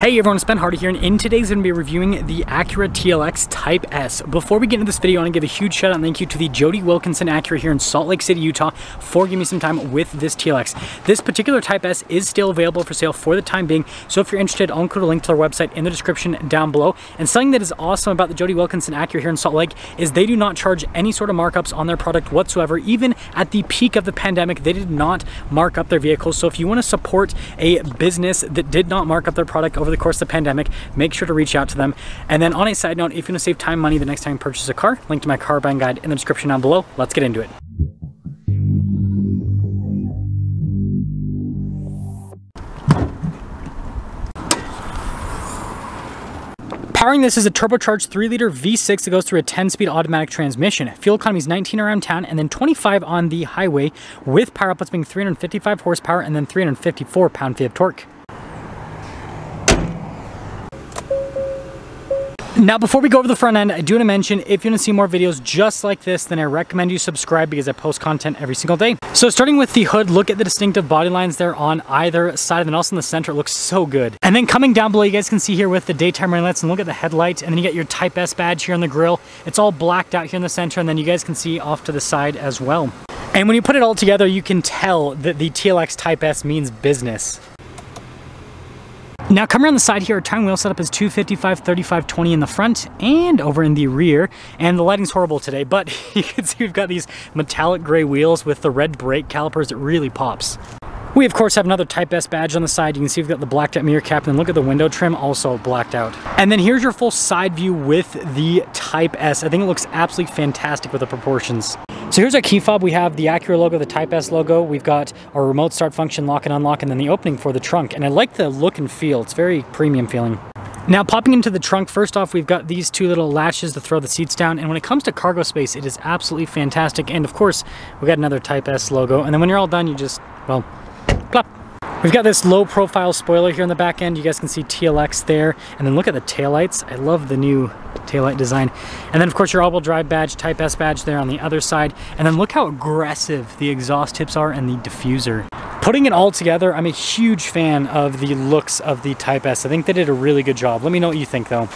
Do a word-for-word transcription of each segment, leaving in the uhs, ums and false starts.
Hey everyone, it's Ben Hardy here, and in today's going to be reviewing the Acura T L X Type S. Before we get into this video, I want to give a huge shout out and thank you to the Jody Wilkinson Acura here in Salt Lake City, Utah for giving me some time with this T L X. This particular Type S is still available for sale for the time being, so if you're interested, I'll include a link to their website in the description down below. And something that is awesome about the Jody Wilkinson Acura here in Salt Lake is they do not charge any sort of markups on their product whatsoever. Even at the peak of the pandemic, they did not mark up their vehicles. So if you want to support a business that did not mark up their product over the course of the pandemic, make sure to reach out to them. And then on a side note, if you want to save time and money the next time you purchase a car, link to my car buying guide in the description down below. Let's get into it. Powering this is a turbocharged three liter V six that goes through a ten speed automatic transmission. Fuel economy is nineteen around town and then twenty-five on the highway, with power outputs being three hundred fifty-five horsepower and then three hundred fifty-four pound-feet of torque. Now, before we go over the front end, I do want to mention, if you want to see more videos just like this, then I recommend you subscribe because I post content every single day. So starting with the hood, look at the distinctive body lines there on either side, and then also in the center, it looks so good. And then coming down below, you guys can see here with the daytime running lights, and look at the headlight, and then you get your Type S badge here on the grill. It's all blacked out here in the center, and then you guys can see off to the side as well. And when you put it all together, you can tell that the T L X Type S means business. Now coming around the side here, our time wheel setup is two fifty-five, thirty-five, twenty in the front and over in the rear. And the lighting's horrible today, but you can see we've got these metallic gray wheels with the red brake calipers. It really pops. We of course have another Type S badge on the side. You can see we've got the blacked out mirror cap, and then look at the window trim, also blacked out. And then here's your full side view with the Type S. I think it looks absolutely fantastic with the proportions. So here's our key fob. We have the Acura logo, the Type S logo. We've got our remote start function, lock and unlock, and then the opening for the trunk. And I like the look and feel. It's very premium feeling. Now popping into the trunk, first off, we've got these two little latches to throw the seats down. And when it comes to cargo space, it is absolutely fantastic. And of course, we got another Type S logo. And then when you're all done, you just, well, plop. We've got this low profile spoiler here on the back end. You guys can see T L X there. And then look at the taillights. I love the new taillight design. And then of course your all-wheel drive badge, Type S badge there on the other side. And then look how aggressive the exhaust tips are and the diffuser. Putting it all together, I'm a huge fan of the looks of the Type S. I think they did a really good job. Let me know what you think though.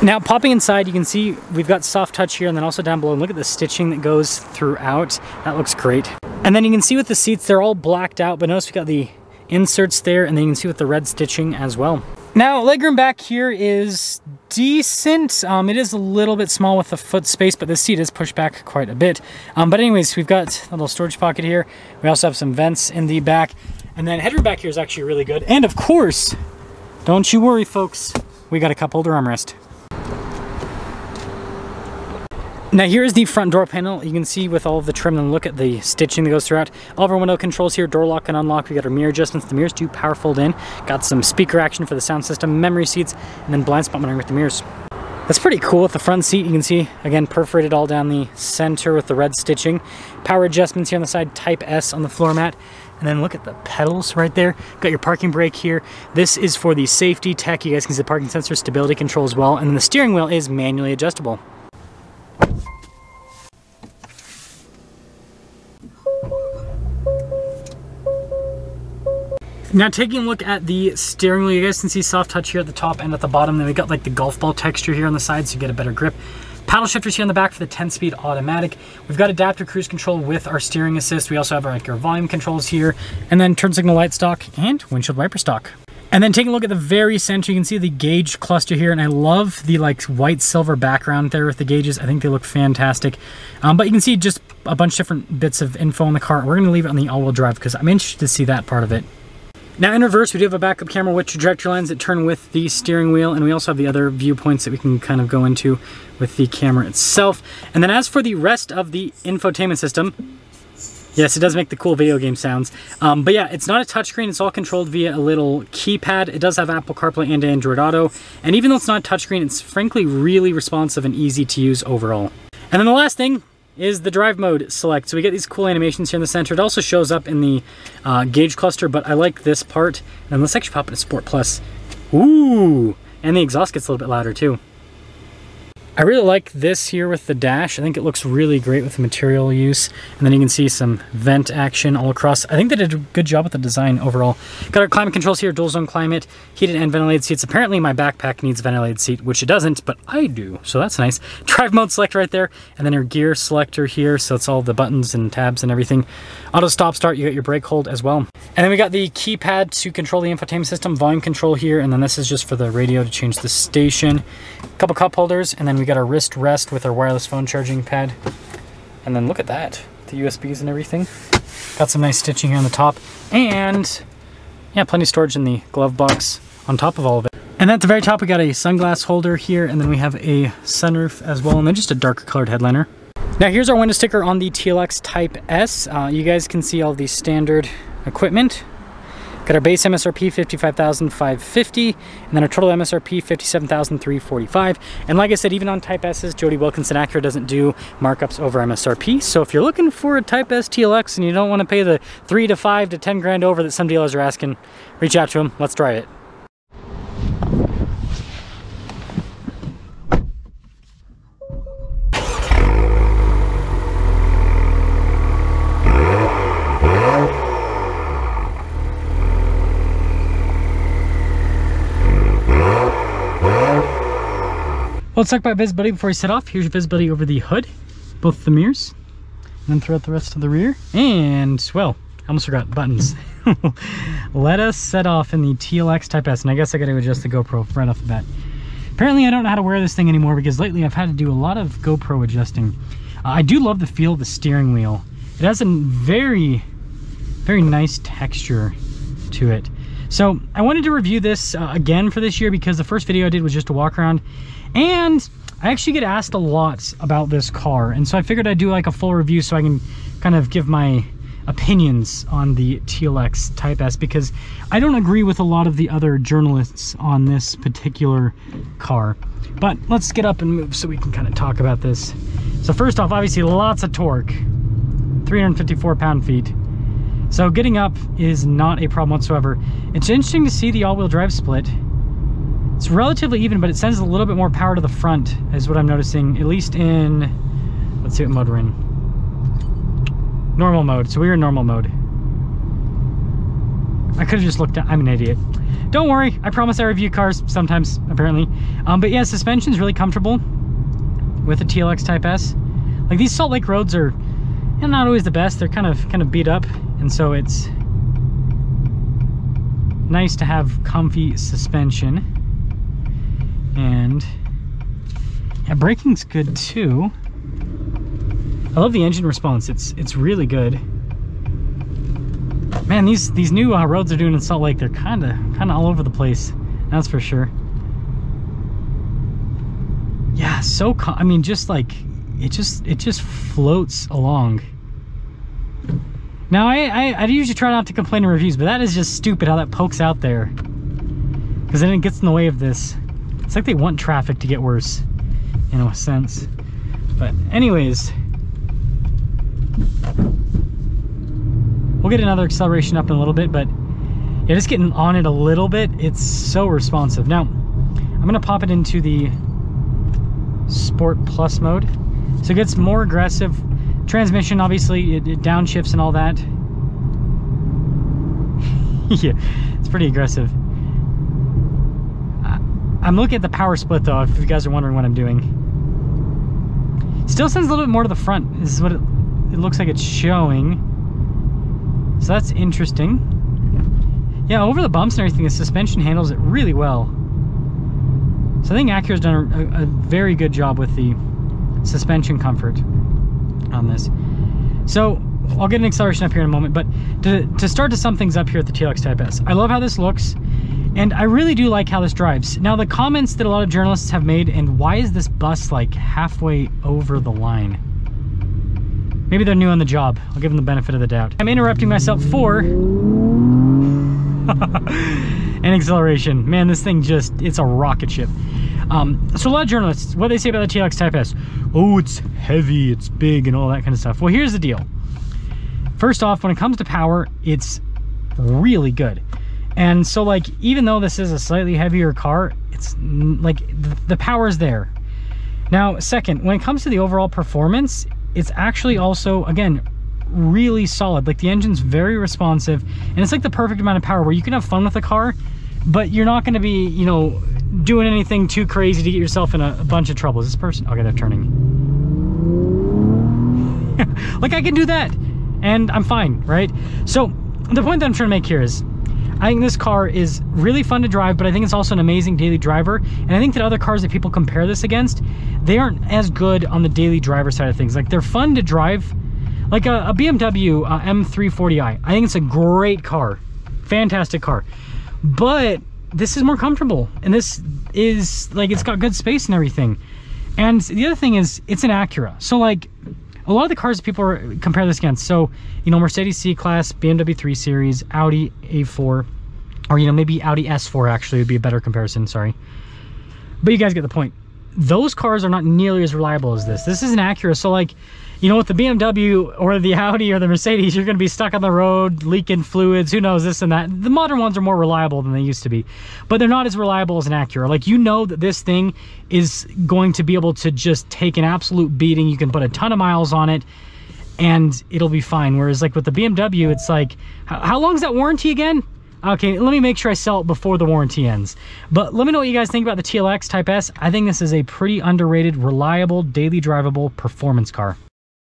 Now popping inside, you can see we've got soft touch here, and then also down below, and look at the stitching that goes throughout. That looks great. And then you can see with the seats, they're all blacked out, but notice we got the inserts there, and then you can see with the red stitching as well. Now, legroom back here is decent. Um, it is a little bit small with the foot space, but the seat is pushed back quite a bit. Um, but anyways, we've got a little storage pocket here. We also have some vents in the back. And then headroom back here is actually really good. And of course, don't you worry, folks, we got a cup holder armrest. Now here's the front door panel. You can see with all of the trim, and look at the stitching that goes throughout. All of our window controls here, door lock and unlock. We got our mirror adjustments. The mirrors do power fold in. Got some speaker action for the sound system, memory seats, and then blind spot monitoring with the mirrors. That's pretty cool with the front seat. You can see, again, perforated all down the center with the red stitching. Power adjustments here on the side, Type S on the floor mat. And then look at the pedals right there. Got your parking brake here. This is for the safety tech. You guys can see the parking sensor, stability control as well. And then the steering wheel is manually adjustable. Now taking a look at the steering wheel, you guys can see soft touch here at the top and at the bottom. Then we got like the golf ball texture here on the side, so you get a better grip. Paddle shifters here on the back for the ten speed automatic. We've got adaptive cruise control with our steering assist. We also have our, like, our volume controls here, and then turn signal light stock and windshield wiper stock. And then taking a look at the very center, you can see the gauge cluster here, and I love the like white silver background there with the gauges. I think they look fantastic. Um, but you can see just a bunch of different bits of info on the car. We're gonna leave it on the all-wheel drive because I'm interested to see that part of it. Now in reverse, we do have a backup camera with trajectory lines that turn with the steering wheel, and we also have the other viewpoints that we can kind of go into with the camera itself. And then as for the rest of the infotainment system, yes, it does make the cool video game sounds. Um, but yeah, it's not a touchscreen. It's all controlled via a little keypad. It does have Apple CarPlay and Android Auto. And even though it's not a touchscreen, it's frankly really responsive and easy to use overall. And then the last thing is the drive mode select. So we get these cool animations here in the center. It also shows up in the uh, gauge cluster, but I like this part. And let's actually pop into Sport Plus. Ooh, and the exhaust gets a little bit louder too. I really like this here with the dash. I think it looks really great with the material use. And then you can see some vent action all across. I think they did a good job with the design overall. Got our climate controls here, dual zone climate, heated and ventilated seats. Apparently my backpack needs a ventilated seat, which it doesn't, but I do, so that's nice. Drive mode select right there, and then your gear selector here, so it's all the buttons and tabs and everything. Auto stop start, you got your brake hold as well. And then we got the keypad to control the infotainment system, volume control here, and then this is just for the radio to change the station. A couple cup holders, and then we got our wrist rest with our wireless phone charging pad. And then look at that, the U S Bs and everything. Got some nice stitching here on the top. And yeah, plenty of storage in the glove box on top of all of it. And at the very top, we got a sunglass holder here, and then we have a sunroof as well, and then just a darker colored headliner. Now here's our window sticker on the T L X Type S. Uh, you guys can see all the standard equipment. Got our base M S R P fifty-five thousand five hundred fifty dollars, and then our total M S R P fifty-seven thousand three hundred forty-five dollars. And like I said, even on Type S's, Jody Wilkinson Acura doesn't do markups over M S R P. So if you're looking for a Type S T L X and you don't want to pay the three to five to ten grand over that some dealers are asking, reach out to them. Let's drive it. Let's talk about visibility before we set off. Here's your visibility over the hood, both the mirrors, and then throughout the rest of the rear. And, well, I almost forgot buttons. Let us set off in the T L X Type S. And I guess I got to adjust the GoPro right off the bat. Apparently, I don't know how to wear this thing anymore because lately I've had to do a lot of GoPro adjusting. Uh, I do love the feel of the steering wheel. It has a very, very nice texture to it. So I wanted to review this uh, again for this year because the first video I did was just a walk around, and I actually get asked a lot about this car, and so I figured I'd do like a full review so I can kind of give my opinions on the T L X Type S, because I don't agree with a lot of the other journalists on this particular car. But let's get up and move so we can kind of talk about this. So first off, obviously lots of torque, three hundred fifty-four pound-feet. So getting up is not a problem whatsoever. It's interesting to see the all-wheel drive split. It's relatively even, but it sends a little bit more power to the front, is what I'm noticing, at least in, let's see what mode we're in. Normal mode, so we're in normal mode. I could have just looked at, I'm an idiot. Don't worry, I promise I review cars sometimes, apparently. Um, but yeah, suspension's really comfortable with the T L X Type S. Like these Salt Lake roads are you know, not always the best, they're kind of, kind of beat up. And so it's nice to have comfy suspension, and yeah, braking's good too. I love the engine response, it's it's really good. Man, these these new uh, roads are doing in Salt Lake, they're kind of kind of all over the place, that's for sure. Yeah, so com I mean just like it just it just floats along. Now, I, I, I usually try not to complain in reviews, but that is just stupid how that pokes out there. Because then it gets in the way of this. It's like they want traffic to get worse, in a sense. But anyways, we'll get another acceleration up in a little bit, but yeah, just getting on it a little bit, it's so responsive. Now, I'm gonna pop it into the Sport Plus mode. So it gets more aggressive. Transmission, obviously, it, it downshifts and all that. Yeah, it's pretty aggressive. Uh, I'm looking at the power split, though, if you guys are wondering what I'm doing. Still sends a little bit more to the front. This is what it, it looks like it's showing. So that's interesting. Yeah, over the bumps and everything, the suspension handles it really well. So I think Acura's done a, a, a very good job with the suspension comfort on this. So I'll get an acceleration up here in a moment, but to, to start to sum things up here at the T L X Type S, I love how this looks, and I really do like how this drives. Now the comments that a lot of journalists have made, and why is this bus like halfway over the line? Maybe they're new on the job. I'll give them the benefit of the doubt. I'm interrupting myself for an acceleration. Man, this thing just, it's a rocket ship. Um, so a lot of journalists, what they say about the T L X Type S, oh, it's heavy, it's big, and all that kind of stuff. Well, here's the deal. First off, when it comes to power, it's really good. And so, like, even though this is a slightly heavier car, it's, like, the, the power's there. Now, second, when it comes to the overall performance, it's actually also, again, really solid. Like, the engine's very responsive, and it's like the perfect amount of power where you can have fun with the car, but you're not going to be, you know, doing anything too crazy to get yourself in a, a bunch of trouble. Is this person? Okay, they're turning. Like, I can do that, and I'm fine, right? So, the point that I'm trying to make here is, I think this car is really fun to drive, but I think it's also an amazing daily driver. And I think that other cars that people compare this against, they aren't as good on the daily driver side of things. Like, they're fun to drive. Like a, a B M W uh, M three forty i, I think it's a great car, fantastic car. But this is more comfortable, and this is like, it's got good space and everything. And the other thing is, it's an Acura. So like, a lot of the cars that people are, compare this against, so, you know, Mercedes C-Class, B M W three series, Audi A four, or, you know, maybe Audi S four actually would be a better comparison, sorry. But you guys get the point. Those cars are not nearly as reliable as this. This is an Acura, so like, you know, with the B M W or the Audi or the Mercedes, you're going to be stuck on the road, leaking fluids, who knows, this and that. The modern ones are more reliable than they used to be, but they're not as reliable as an Acura. Like, you know that this thing is going to be able to just take an absolute beating. You can put a ton of miles on it and it'll be fine. Whereas like with the B M W, it's like, how long is that warranty again? Okay, let me make sure I sell it before the warranty ends. But let me know what you guys think about the T L X Type S. I think this is a pretty underrated, reliable, daily drivable performance car.